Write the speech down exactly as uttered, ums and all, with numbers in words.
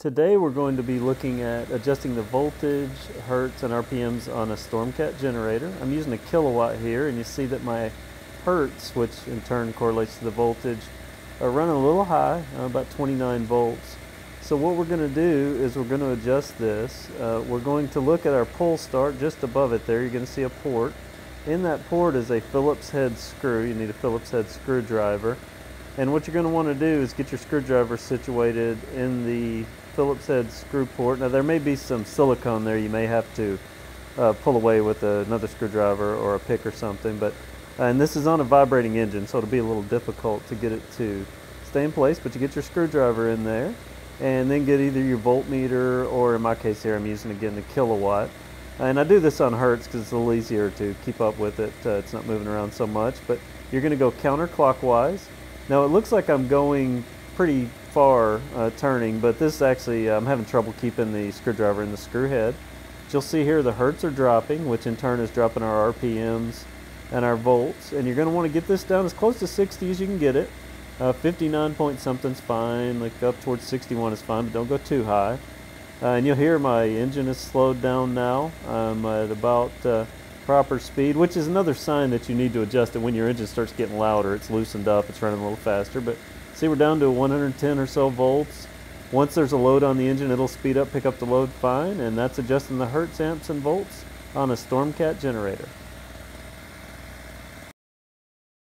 Today we're going to be looking at adjusting the voltage, hertz, and R P Ms on a Stormcat generator. I'm using a kilowatt here, and you see that my hertz, which in turn correlates to the voltage, are running a little high, uh, about twenty-nine volts. So what we're going to do is we're going to adjust this. Uh, we're going to look at our pull start just above it there. You're going to see a port. In that port is a Phillips head screw. You need a Phillips head screwdriver. And what you're going to want to do is get your screwdriver situated in the Phillips head screw port. Now there may be some silicone there. You may have to uh, pull away with a, another screwdriver or a pick or something. But uh, and this is on a vibrating engine, so it'll be a little difficult to get it to stay in place. But you get your screwdriver in there, and then get either your voltmeter or, in my case here, I'm using again the kilowatt. And I do this on hertz because it's a little easier to keep up with it. Uh, it's not moving around so much. But you're going to go counterclockwise. Now it looks like I'm going pretty far uh, turning, but this actually, uh, I'm having trouble keeping the screwdriver in the screw head. But you'll see here the hertz are dropping, which in turn is dropping our R P Ms and our volts. And you're going to want to get this down as close to sixty as you can get it. Uh, fifty-nine point something's fine, like up towards sixty-one is fine, but don't go too high. Uh, and you'll hear my engine is slowed down now. I'm at about uh, proper speed, which is another sign that you need to adjust it when your engine starts getting louder. It's loosened up, it's running a little faster. But see, we're down to one hundred ten or so volts. Once there's a load on the engine, it'll speed up, pick up the load fine, and that's adjusting the hertz, amps, and volts on a Stormcat generator.